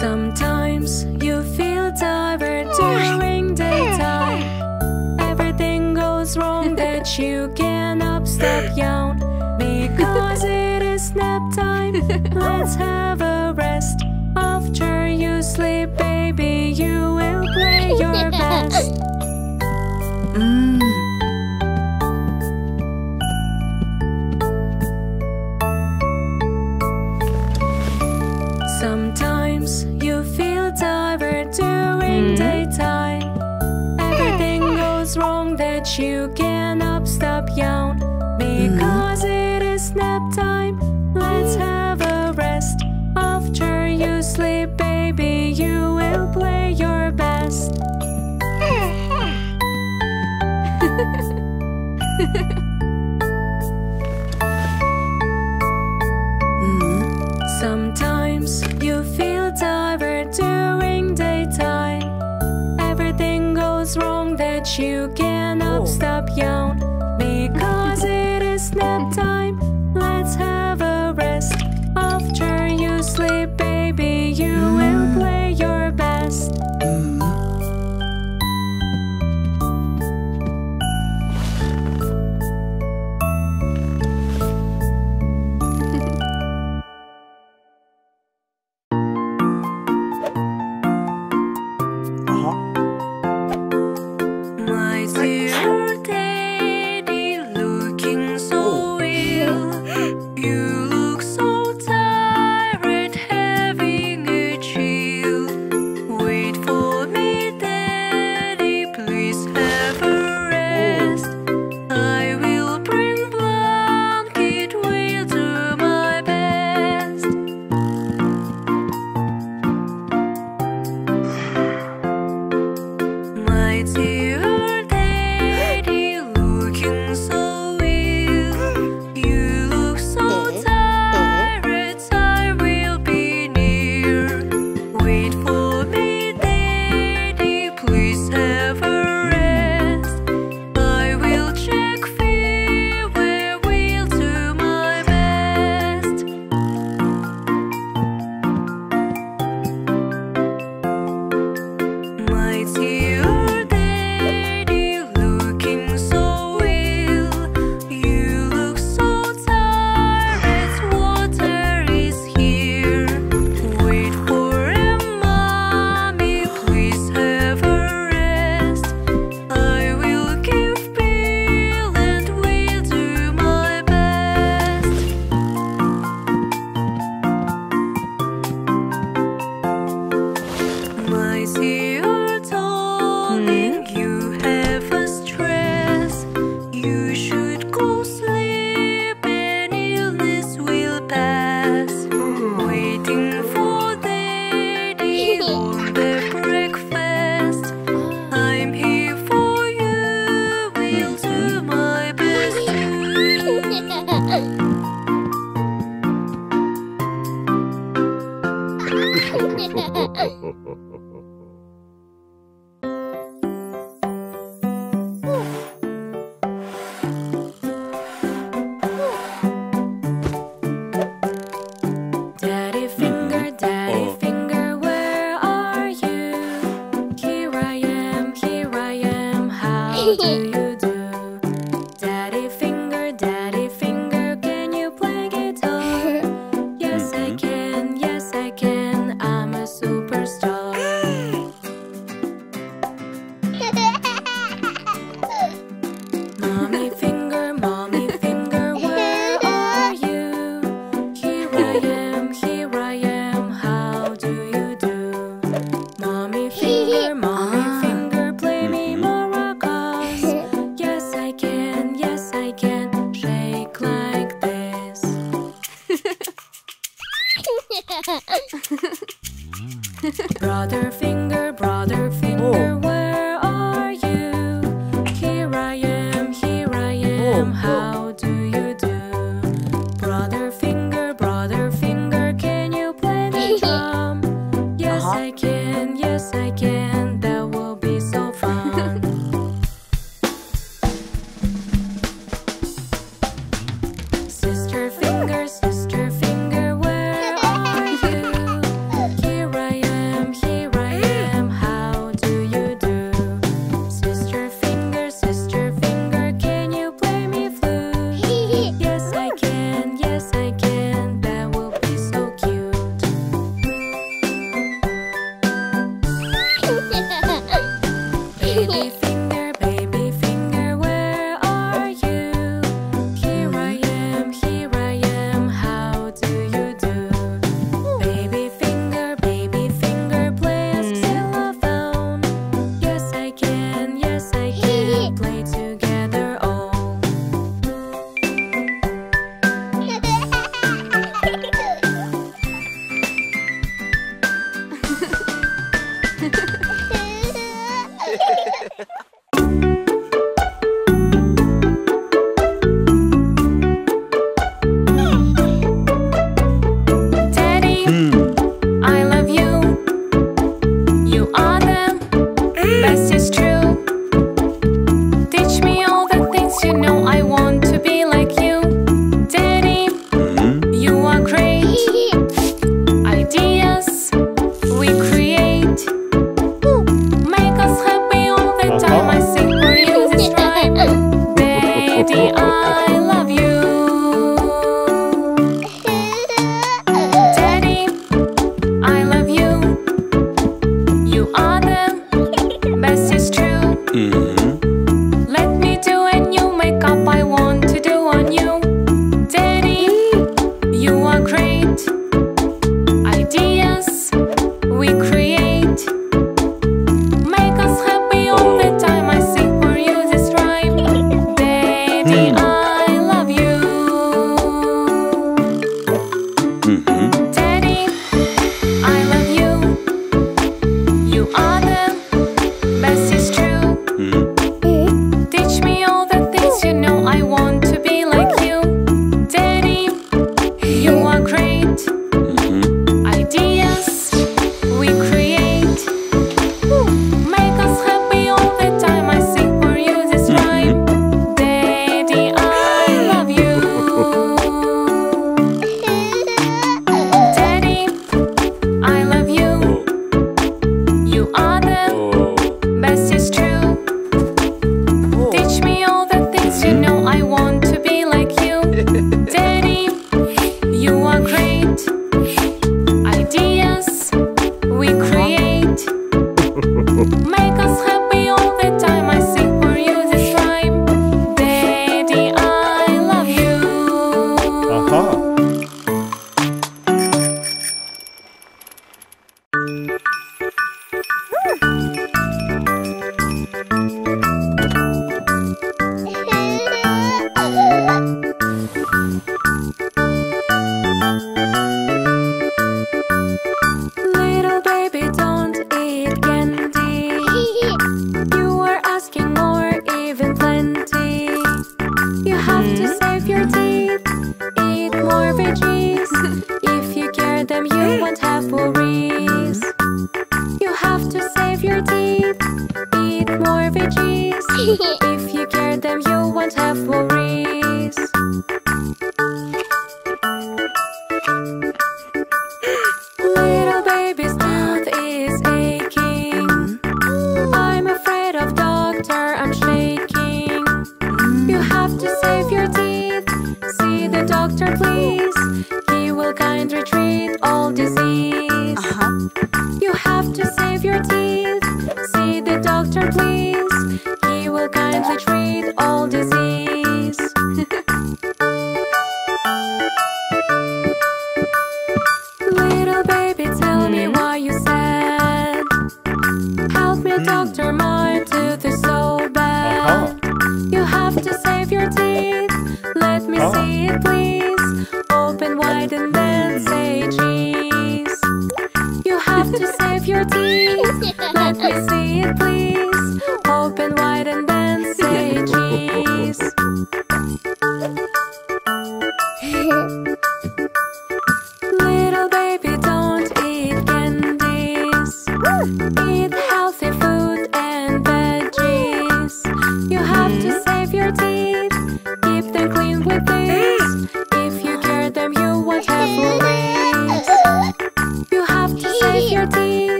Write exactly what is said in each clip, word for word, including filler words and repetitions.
Sometimes you feel tired during daytime. Everything goes wrong that you cannot stop yawn. Because it is nap time, let's have a rest. After you sleep, baby, you will play your best. Mm. Sometimes you feel tired during mm. daytime. Everything goes wrong that you cannot stop yawn. Because it is nap time, let's have a rest. After you sleep, baby, you will play your best. Sometimes you feel tired during daytime. Everything goes wrong that you cannot oh. stop yawn. Because it is nap time, let's have a rest. After you sleep, baby, you will play your best. Brother finger, brother finger, oh. where are you? Here I am, here I am, oh. how do you do? Brother finger, brother finger, can you play the drum? Yes, uh-huh. I can, yes I can, that will be so fun. Baby finger, baby finger, where are you? Here I am, here I am, how do you do? Baby finger, baby finger, play a xylophone. Yes I can, yes I can, play together all.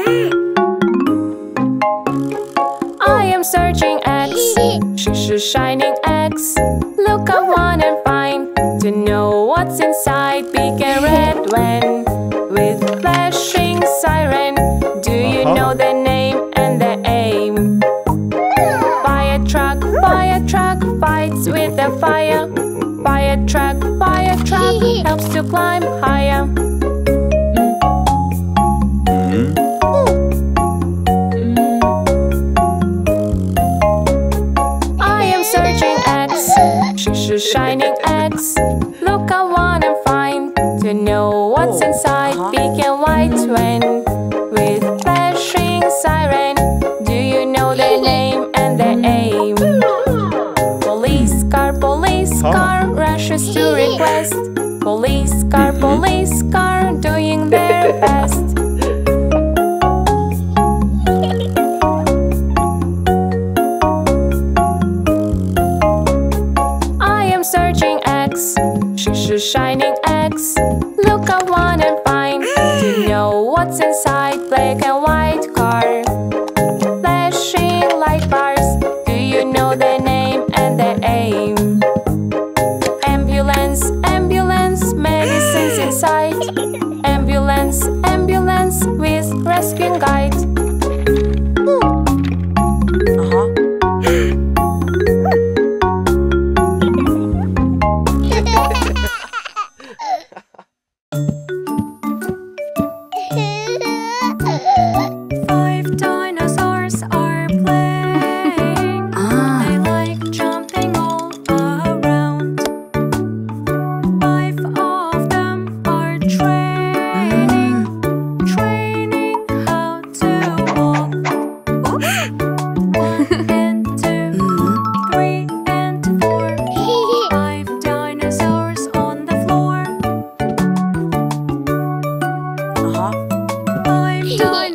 Hey! a shining X. Look, I wanna find to know what's inside. Big and red land with flashing siren. Do you know the name and the aim? Fire truck, fire truck fights with the fire. Fire truck, fire truck helps to climb higher. Shining X, look, I wanna find to know what's inside. Big and white twin with flashing siren. Do you know the name and the aim? Police car, police car rushes to request. Police car, police car doing their best. Shining X, look, I wanna find to know what's inside. Black and white car, flashing light bars. Do you know the name and the aim? Ambulance, ambulance, medicines inside. Ambulance, ambulance with rescue guide. Do